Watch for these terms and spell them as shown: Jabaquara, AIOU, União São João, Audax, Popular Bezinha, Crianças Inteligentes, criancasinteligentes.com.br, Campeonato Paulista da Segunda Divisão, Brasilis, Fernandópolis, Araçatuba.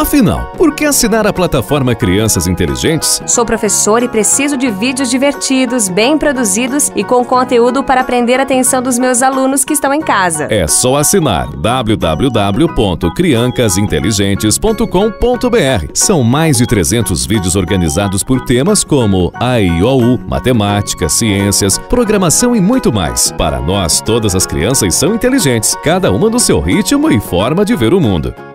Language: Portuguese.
Afinal, por que assinar a plataforma Crianças Inteligentes? Sou professor e preciso de vídeos divertidos, bem produzidos e com conteúdo para prender a atenção dos meus alunos que estão em casa. É só assinar www.criancasinteligentes.com.br. São mais de 300 vídeos organizados por temas como AIOU, matemática, ciências, programação e muito mais. Para nós, todas as crianças são inteligentes, cada uma no seu ritmo e forma de ver o mundo.